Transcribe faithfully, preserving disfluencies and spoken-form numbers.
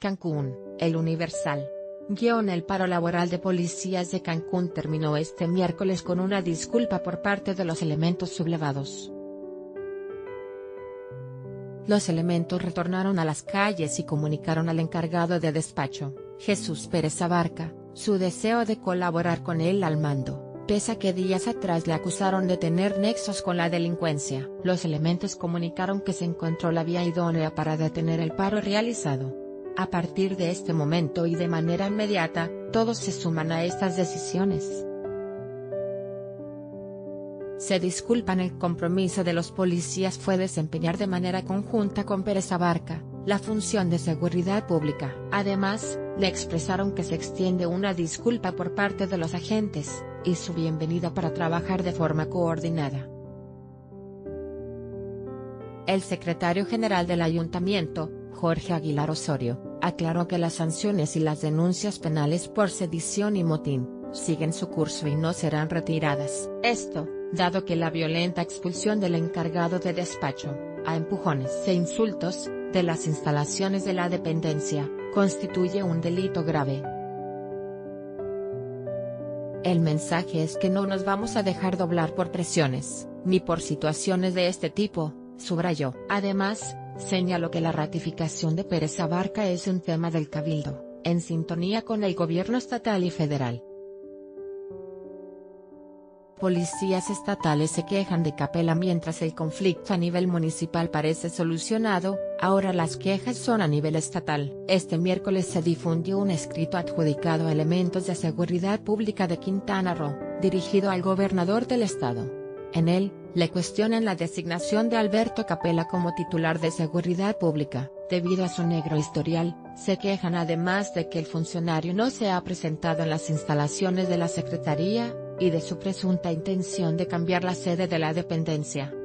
Cancún, El Universal. Guión: el paro laboral de policías de Cancún terminó este miércoles con una disculpa por parte de los elementos sublevados. Los elementos retornaron a las calles y comunicaron al encargado de despacho, Jesús Pérez Abarca, su deseo de colaborar con él al mando, pese a que días atrás le acusaron de tener nexos con la delincuencia. Los elementos comunicaron que se encontró la vía idónea para detener el paro realizado. A partir de este momento y de manera inmediata, todos se suman a estas decisiones. Se disculpan. El compromiso de los policías fue desempeñar de manera conjunta con Pérez Abarca la función de seguridad pública. Además, le expresaron que se extiende una disculpa por parte de los agentes, y su bienvenida para trabajar de forma coordinada. El secretario general del ayuntamiento, Jorge Aguilar Osorio, aclaró que las sanciones y las denuncias penales por sedición y motín siguen su curso y no serán retiradas. Esto, dado que la violenta expulsión del encargado de despacho, a empujones e insultos, de las instalaciones de la dependencia, constituye un delito grave. El mensaje es que no nos vamos a dejar doblar por presiones, ni por situaciones de este tipo, subrayó. Además, señaló que la ratificación de Pérez Abarca es un tema del Cabildo, en sintonía con el gobierno estatal y federal. Policías estatales se quejan de Capella. Mientras el conflicto a nivel municipal parece solucionado, ahora las quejas son a nivel estatal. Este miércoles se difundió un escrito adjudicado a elementos de seguridad pública de Quintana Roo, dirigido al gobernador del estado. En él, le cuestionan la designación de Alberto Capella como titular de Seguridad Pública, debido a su negro historial. Se quejan además de que el funcionario no se ha presentado en las instalaciones de la Secretaría, y de su presunta intención de cambiar la sede de la dependencia.